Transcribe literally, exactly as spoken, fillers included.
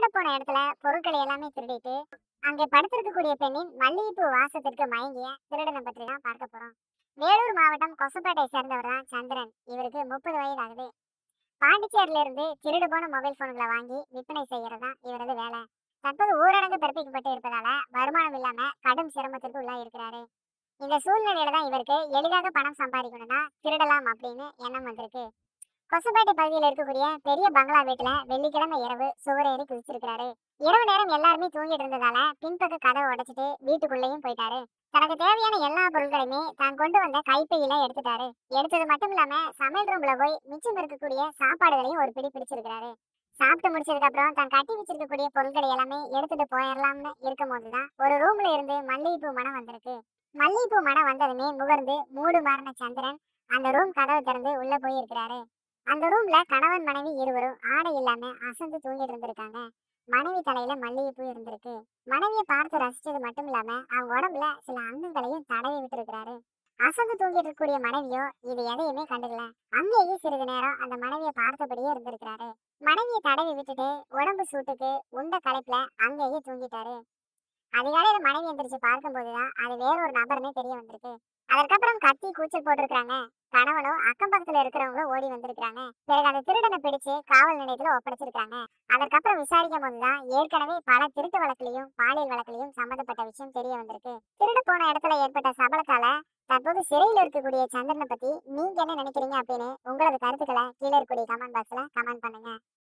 திருட போன இடத்துல பொருட்களை எல்லாமே திருடிட்டு அங்கே படுத்திருக்கக்கூடிய பெண்ணின் மல்லிகைப்பூ வாசத்திற்கு மயங்கிய திருடனை பற்றி தான் பார்க்க போறோம். வேலூர் மாவட்டம் கொசப்பேட்டை சேர்ந்தவர் தான் சந்திரன். இவருக்கு முப்பது வயது ஆகுது. பாண்டிச்சேரியில இருந்து திருடு போன மொபைல் போன்களை வாங்கி விற்பனை செய்யறதுதான் இவரது வேலை. தற்போது ஊரடங்கு பிறப்பிக்கப்பட்டு இருப்பதால வருமானம் இல்லாம கடும் சிரமத்திற்கு உள்ளா இருக்கிறாரு. இந்த சூழ்நிலையில தான் இவருக்கு எளிதாக பணம் சம்பாதிக்கணும்னா திருடலாம் அப்படின்னு எண்ணம் வந்திருக்கு. கொசப்பேட்டை பகுதியில் இருக்கக்கூடிய பெரிய பங்களா வீட்டுல வெள்ளிக்கிழமை இரவு சுவரேறி குதிச்சிருக்கிறாரு. இரவு நேரம் எல்லாருமே தூங்கிட்டு இருந்ததால பின்பக்க கதவை உடைச்சிட்டு வீட்டுக்குள்ளேயும் போயிட்டாரு. தனக்கு தேவையான எல்லா பொருட்களையுமே தான் கொண்டு வந்த கைப்பையில எடுத்துட்டாரு. எடுத்தது மட்டும் இல்லாம சமையல் ரூம்ல போய் மிச்சம் இருக்கக்கூடிய சாப்பாடுகளையும் ஒரு பிடி பிடிச்சிருக்கிறாரு. சாப்பிட்டு முடிச்சதுக்கு அப்புறம் தான் கட்டி வச்சிருக்கக்கூடிய பொருட்களை எல்லாமே எடுத்துட்டு போயிடலாம்னு இருக்கும் போதுதான் ஒரு ரூம்ல இருந்து மல்லிகைப்பூ மனம் வந்திருக்கு. மல்லிகைப்பூ மனம் வந்ததுமே முகர்ந்து மூடு மாறின சந்திரன் அந்த ரூம் கதவை திறந்து உள்ள போயிருக்கிறாரு. அந்த ரூம்ல கணவன் மனைவி இருவரும் ஆடை இல்லாம அசந்து தூங்கிட்டு இருந்திருக்காங்க. மனைவி தலையில மல்லிகைப்பூ இருந்திருக்கு. மனைவியை பார்த்து ரசிச்சது மட்டும் இல்லாம அவங்க உடம்புல சில அங்கங்களையும் தடவி விட்டு இருக்கிறாரு. அசந்து தூங்கிட்டு இருக்கக்கூடிய மனைவியோ இது எதையுமே கண்டுக்கல. அங்கேயே சிறிது நேரம் அந்த மனைவியை பார்த்தபடியே இருந்திருக்கிறாரு. மனைவியை தடவி விட்டுட்டு உடம்பு சூட்டுக்கு உண்ட களைப்புல அங்கேயே தூங்கிட்டாரு. அதிகாலையில மனைவி எந்திரிச்சு பார்க்கும் போதுதான் அது வேற ஒரு நபர்னே தெரிய வந்திருக்கு. அதற்கப்புறம் கத்தி கூச்சல் போட்டிருக்கிறாங்க. கணவனோ அக்கம் பக்கத்துல இருக்கிறவங்களும் ஓடி வந்திருக்கிறாங்க. பிறகு அந்த திருடனை பிடிச்சு காவல் நிலையத்துல ஒப்படைச்சிருக்காங்க. அதற்கப்புறம் விசாரிக்கும் போதுதான் ஏற்கனவே பல திருட்டு வழக்கிலையும் பாலியல் வழக்கிலையும் சம்பந்தப்பட்ட விஷயம் தெரிய வந்திருக்கு. திருடு போன இடத்துல ஏற்பட்ட சபலத்தால தற்போது சிறையில் இருக்கக்கூடிய சந்திரனை பத்தி நீங்க என்ன நினைக்கிறீங்க அப்படின்னு உங்களோட கருத்துக்களை கீழே இருக்கக்கூடிய கமெண்ட் பாக்ஸ்ல கமெண்ட் பண்ணுங்க.